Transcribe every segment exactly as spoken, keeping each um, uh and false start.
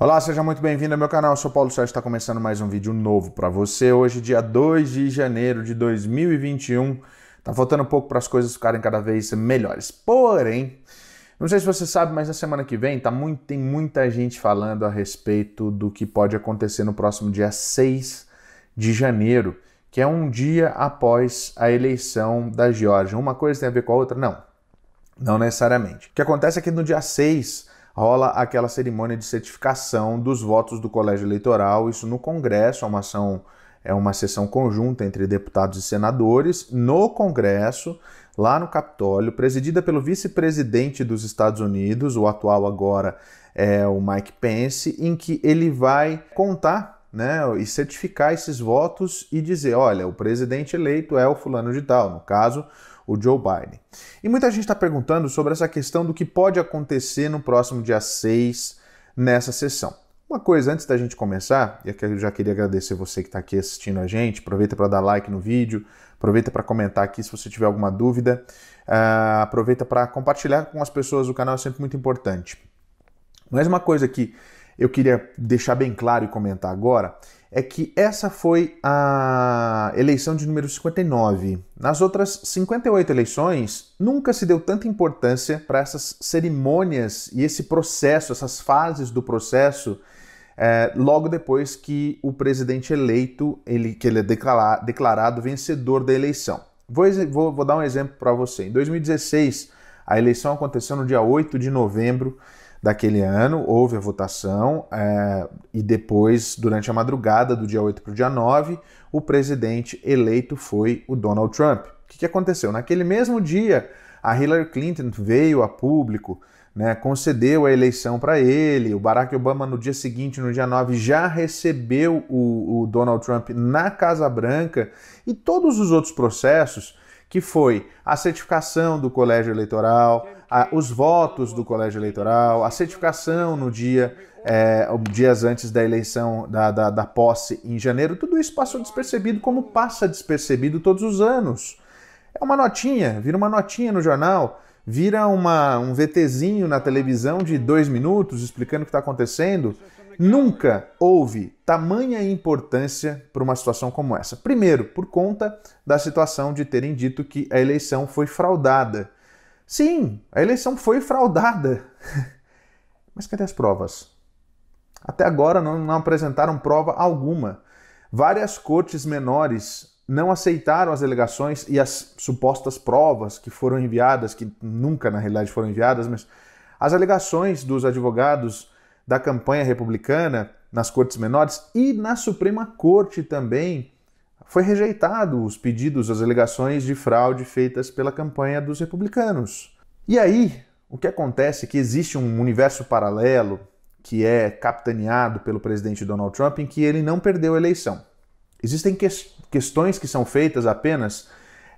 Olá, seja muito bem-vindo ao meu canal, eu sou Paulo Sérgio, está começando mais um vídeo novo para você. Hoje, dia dois de janeiro de dois mil e vinte e um, tá faltando pouco para as coisas ficarem cada vez melhores. Porém, não sei se você sabe, mas na semana que vem tá muito, tem muita gente falando a respeito do que pode acontecer no próximo dia seis de janeiro, que é um dia após a eleição da Geórgia. Uma coisa tem a ver com a outra? Não, não necessariamente. O que acontece é que no dia seis... rola aquela cerimônia de certificação dos votos do colégio eleitoral, isso no Congresso, é uma ação, é uma sessão conjunta entre deputados e senadores, no Congresso, lá no Capitólio, presidida pelo vice-presidente dos Estados Unidos, o atual agora é o Mike Pence, em que ele vai contar, né, e certificar esses votos e dizer, olha, o presidente eleito é o fulano de tal, no caso, o Joe Biden. E muita gente está perguntando sobre essa questão do que pode acontecer no próximo dia seis nessa sessão. Uma coisa antes da gente começar, e aqui eu já queria agradecer você que está aqui assistindo a gente, aproveita para dar like no vídeo, aproveita para comentar aqui se você tiver alguma dúvida, uh, aproveita para compartilhar com as pessoas, o canal é sempre muito importante. Mas uma coisa que eu queria deixar bem claro e comentar agora é que essa foi a eleição de número cinquenta e nove. Nas outras cinquenta e oito eleições, nunca se deu tanta importância para essas cerimônias e esse processo, essas fases do processo, é, logo depois que o presidente eleito, ele, que ele é declarado, declarado vencedor da eleição. Vou, vou, vou dar um exemplo para você. Em dois mil e dezesseis, a eleição aconteceu no dia oito de novembro, daquele ano, houve a votação é, e depois, durante a madrugada do dia oito para o dia nove, o presidente eleito foi o Donald Trump. O que, que aconteceu? Naquele mesmo dia, a Hillary Clinton veio a público, né, concedeu a eleição para ele, o Barack Obama no dia seguinte, no dia nove, já recebeu o, o Donald Trump na Casa Branca e todos os outros processos, que foi a certificação do colégio eleitoral, a, os votos do colégio eleitoral, a certificação no dia, é, dias antes da eleição, da, da, da posse em janeiro, tudo isso passou despercebido, como passa despercebido todos os anos. É uma notinha, vira uma notinha no jornal, vira uma, um VTzinho na televisão de dois minutos explicando o que está acontecendo. Nunca houve tamanha importância para uma situação como essa. Primeiro, por conta da situação de terem dito que a eleição foi fraudada. Sim, a eleição foi fraudada. Mas cadê as provas? Até agora não, não apresentaram prova alguma. Várias cortes menores não aceitaram as alegações e as supostas provas que foram enviadas, que nunca na realidade foram enviadas, mas as alegações dos advogados da campanha republicana nas cortes menores e na Suprema Corte também foi rejeitado os pedidos, as alegações de fraude feitas pela campanha dos republicanos. E aí, o que acontece é que existe um universo paralelo que é capitaneado pelo presidente Donald Trump em que ele não perdeu a eleição. Existem que questões que são feitas apenas,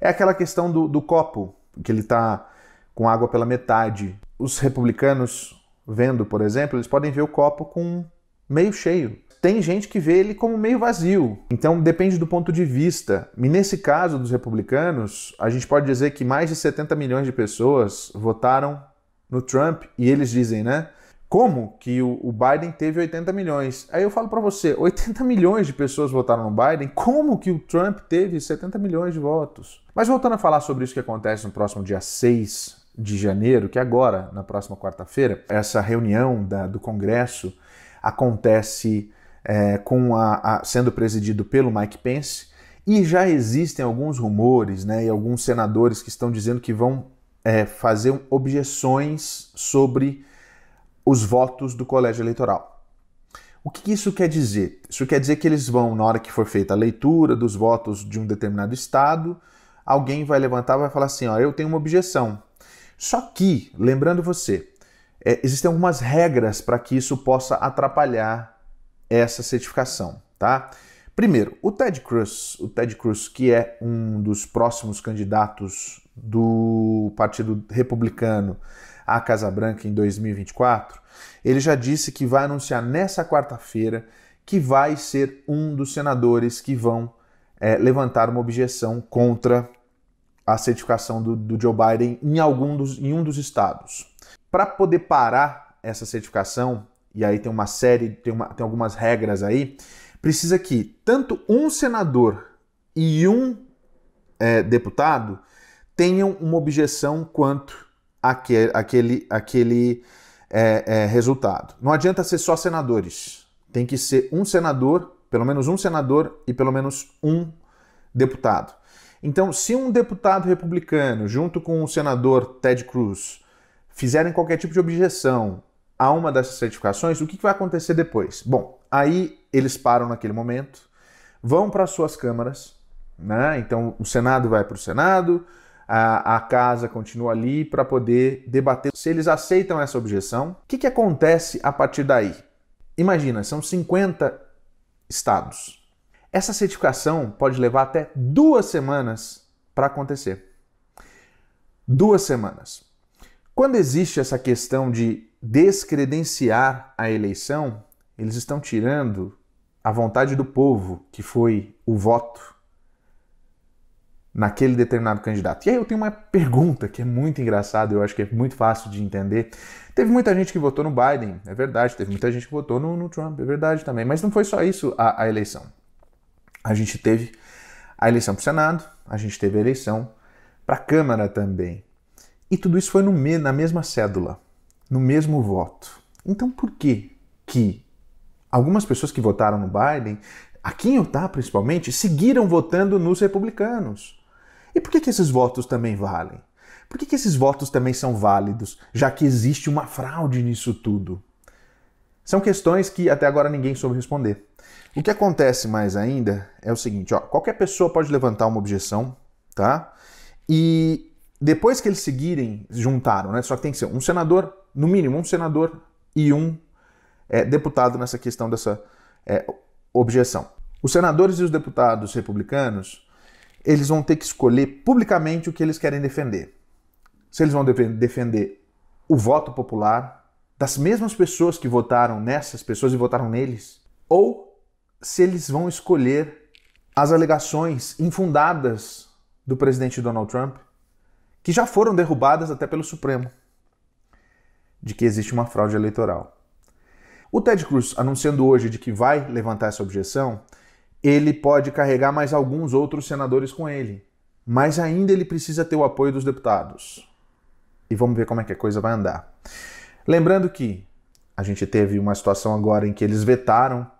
é aquela questão do, do copo, que ele está com água pela metade. Os republicanos vendo, por exemplo, eles podem ver o copo com meio cheio. Tem gente que vê ele como meio vazio. Então depende do ponto de vista. E nesse caso dos republicanos, a gente pode dizer que mais de setenta milhões de pessoas votaram no Trump e eles dizem, né? Como que o Biden teve oitenta milhões? Aí eu falo para você, oitenta milhões de pessoas votaram no Biden, como que o Trump teve setenta milhões de votos? Mas voltando a falar sobre isso que acontece no próximo dia seis de janeiro, que agora, na próxima quarta-feira, essa reunião da, do Congresso acontece é, com a, a, sendo presidido pelo Mike Pence e já existem alguns rumores, né, e alguns senadores que estão dizendo que vão é, fazer objeções sobre os votos do colégio eleitoral. O que isso quer dizer? Isso quer dizer que eles vão, na hora que for feita a leitura dos votos de um determinado estado, alguém vai levantar e vai falar assim, ó, eu tenho uma objeção. Só que, lembrando você, é, existem algumas regras para que isso possa atrapalhar essa certificação, tá? Primeiro, o Ted Cruz, o Ted Cruz, que é um dos próximos candidatos do Partido Republicano à Casa Branca em dois mil e vinte e quatro, ele já disse que vai anunciar nessa quarta-feira que vai ser um dos senadores que vão é, levantar uma objeção contra a certificação do, do Joe Biden em, algum dos, em um dos estados. Para poder parar essa certificação, e aí tem uma série, tem, uma, tem algumas regras aí, precisa que tanto um senador e um é, deputado tenham uma objeção quanto àquele, àquele, àquele é, é, resultado. Não adianta ser só senadores, tem que ser um senador, pelo menos um senador e pelo menos um deputado. Então, se um deputado republicano, junto com o senador Ted Cruz, fizerem qualquer tipo de objeção a uma dessas certificações, o que vai acontecer depois? Bom, aí eles param naquele momento, vão para as suas câmaras, né? Então o Senado vai para o Senado, a, a Casa continua ali para poder debater se eles aceitam essa objeção. O que, que acontece a partir daí? Imagina, são cinquenta estados. Essa certificação pode levar até duas semanas para acontecer. Duas semanas. Quando existe essa questão de descredenciar a eleição, eles estão tirando a vontade do povo, que foi o voto, naquele determinado candidato. E aí eu tenho uma pergunta que é muito engraçada, eu acho que é muito fácil de entender. Teve muita gente que votou no Biden, é verdade, teve muita gente que votou no, no Trump, é verdade também, mas não foi só isso a, a eleição. A gente teve a eleição para o Senado, a gente teve a eleição para a Câmara também. E tudo isso foi no, na mesma cédula, no mesmo voto. Então por que que algumas pessoas que votaram no Biden, aqui em Utah principalmente, seguiram votando nos republicanos? E por que que esses votos também valem? Por que que esses votos também são válidos, já que existe uma fraude nisso tudo? São questões que até agora ninguém soube responder. O que acontece mais ainda é o seguinte, ó, qualquer pessoa pode levantar uma objeção, tá? E depois que eles seguirem, juntaram, né? Só que tem que ser um senador, no mínimo um senador e um é, deputado nessa questão dessa é, objeção. Os senadores e os deputados republicanos, eles vão ter que escolher publicamente o que eles querem defender. Se eles vão de- defender o voto popular, das mesmas pessoas que votaram nessas pessoas e votaram neles, ou se eles vão escolher as alegações infundadas do presidente Donald Trump, que já foram derrubadas até pelo Supremo, de que existe uma fraude eleitoral. O Ted Cruz, anunciando hoje de que vai levantar essa objeção, ele pode carregar mais alguns outros senadores com ele, mas ainda ele precisa ter o apoio dos deputados. E vamos ver como é que a coisa vai andar. Lembrando que a gente teve uma situação agora em que eles vetaram,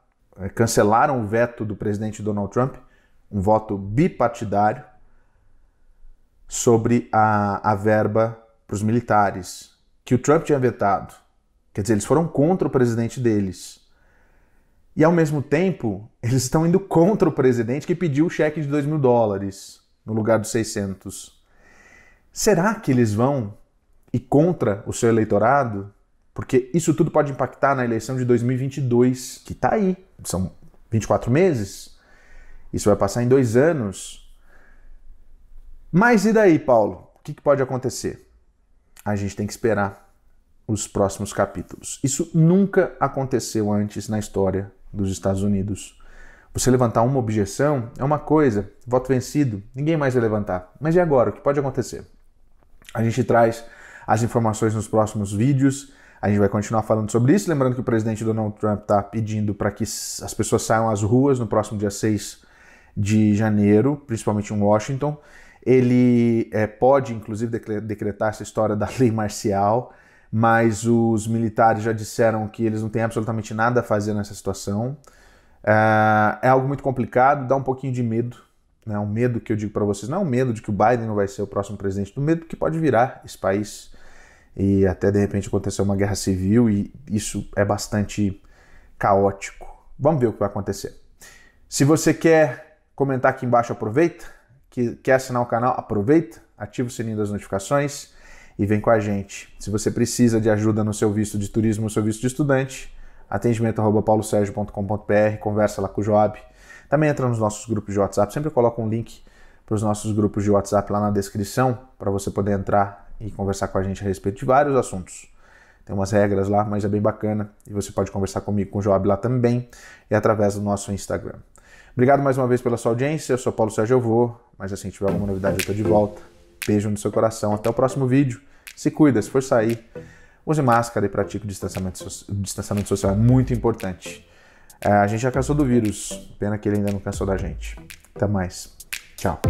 cancelaram o veto do presidente Donald Trump, um voto bipartidário, sobre a, a verba para os militares, que o Trump tinha vetado. Quer dizer, eles foram contra o presidente deles. E, ao mesmo tempo, eles estão indo contra o presidente que pediu o cheque de dois mil dólares no lugar dos seiscentos. Será que eles vão ir contra o seu eleitorado? Porque isso tudo pode impactar na eleição de dois mil e vinte e dois, que está aí. São vinte e quatro meses. Isso vai passar em dois anos. Mas e daí, Paulo? O que pode acontecer? A gente tem que esperar os próximos capítulos. Isso nunca aconteceu antes na história dos Estados Unidos. Você levantar uma objeção é uma coisa, voto vencido, ninguém mais vai levantar. Mas e agora? O que pode acontecer? A gente traz as informações nos próximos vídeos, a gente vai continuar falando sobre isso, lembrando que o presidente Donald Trump está pedindo para que as pessoas saiam às ruas no próximo dia seis de janeiro, principalmente em Washington. Ele é, pode, inclusive, decretar essa história da lei marcial, mas os militares já disseram que eles não têm absolutamente nada a fazer nessa situação. É, é algo muito complicado, dá um pouquinho de medo, né? Um medo que eu digo para vocês, não é um medo de que o Biden não vai ser o próximo presidente, do medo que pode virar esse país e até, de repente, acontecer uma guerra civil, e isso é bastante caótico. Vamos ver o que vai acontecer. Se você quer comentar aqui embaixo, aproveita. Que quer assinar o canal, aproveita, ativa o sininho das notificações e vem com a gente. Se você precisa de ajuda no seu visto de turismo, no seu visto de estudante, atendimento arroba paulo sergio ponto com ponto br, conversa lá com o Joabe. Também entra nos nossos grupos de WhatsApp, sempre coloca um link para os nossos grupos de WhatsApp lá na descrição, para você poder entrar e conversar com a gente a respeito de vários assuntos. Tem umas regras lá, mas é bem bacana, e você pode conversar comigo, com o Joabe lá também, e através do nosso Instagram. Obrigado mais uma vez pela sua audiência, eu sou Paulo Sérgio, eu vou, mas assim, se tiver alguma novidade eu tô de volta. Beijo no seu coração, até o próximo vídeo, se cuida, se for sair, Use máscara e pratique o distanciamento, o distanciamento social, é muito importante. A gente já cansou do vírus, pena que ele ainda não cansou da gente. Até mais. Tchau.